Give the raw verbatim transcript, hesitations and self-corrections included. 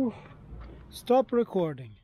Oof. Stop recording.